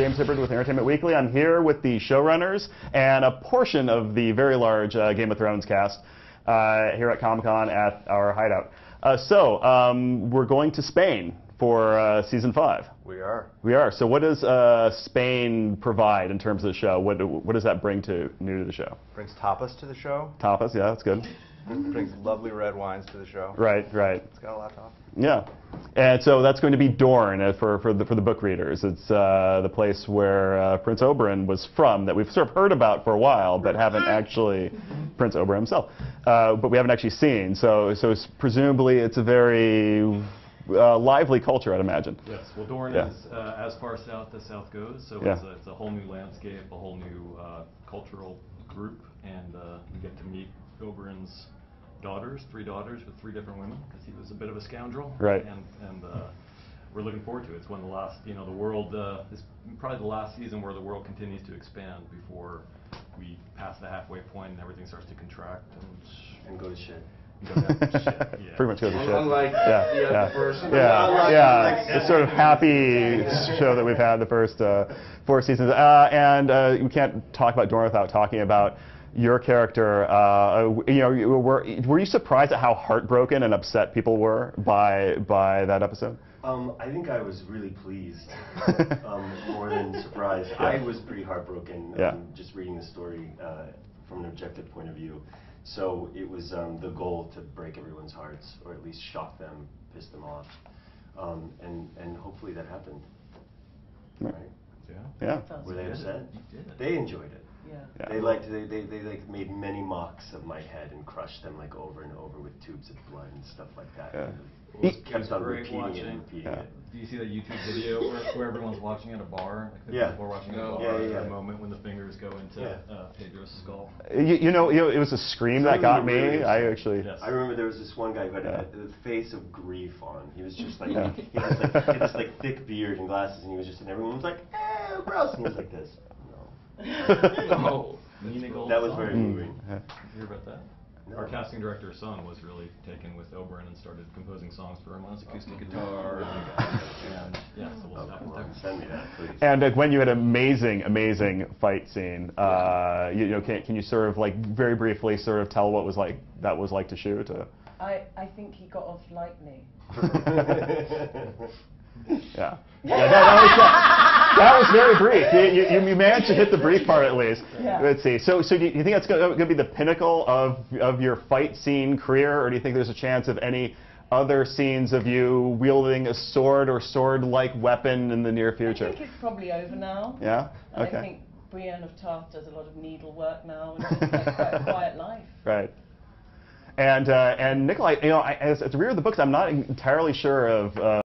James Hibbard with Entertainment Weekly. I'm here with the showrunners and a portion of the very large Game of Thrones cast here at Comic-Con at our hideout. We're going to Spain for season 5. We are. We are. So what does Spain provide in terms of the show? What does that bring new to the show? Brings tapas to the show. Tapas, yeah, that's good. It brings lovely red wines to the show. Right, right. It's got a lot to offer. Yeah. And so that's going to be Dorne for the book readers. It's the place where Prince Oberyn was from that we've sort of heard about for a while, but haven't actually, Prince Oberyn himself, but we haven't actually seen. So it's, presumably it's a very lively culture, I'd imagine. Yes, well, Dorne is as far south as south goes, so it's a whole new landscape, a whole new cultural group, and you get to meet Oberyn's daughters, 3 daughters with 3 different women, because he was a bit of a scoundrel. Right. And we're looking forward to it. It's one of the last, you know, the world, is probably the last season where the world continues to expand before we pass the halfway point and everything starts to contract and go to shit. Yeah. Pretty much go to shit. Unlike the first. Yeah. It's sort of happy show that we've had the first 4 seasons. And we can't talk about Dorne without talking about your character. You know, were you surprised at how heartbroken and upset people were by that episode? I think I was really pleased, more than surprised. Yeah. I was pretty heartbroken just reading the story from an objective point of view. So it was the goal to break everyone's hearts, or at least shock them, piss them off, and hopefully that happened. Right? Yeah. Were they upset? They enjoyed it. Yeah. They made many mocks of my head and crushed them like over and over with tubes of blood and stuff like that. Yeah. It kept on repeating it. Do you see that YouTube video where everyone's watching at a bar? Like people are watching at a bar at the moment when the fingers go into Pedro's skull. You know, it was a scream that got me. I remember there was this one guy who had the face of grief on. He was just like, he had this like thick beard and glasses, and he was just, and everyone was like, eh, gross, and he was like this. No. That was very moving. Did you hear about that? No. Our casting director's son was really taken with Oberyn and started composing songs for him on his acoustic guitar. And when you had an amazing fight scene, you know, can you sort of like very briefly sort of tell what was like that was like to shoot? I think he got off lightly. That was very brief. You managed to hit the brief part at least. Yeah. Let's see. So do you think that's going to be the pinnacle of your fight scene career, or do you think there's a chance of any other scenes of you wielding a sword or sword-like weapon in the near future? I think it's probably over now. Yeah. And I think Brienne of Tart does a lot of needlework now, and it's like quite a quiet life. Right. And Nikolai, you know, as a reader of the books, I'm not entirely sure of.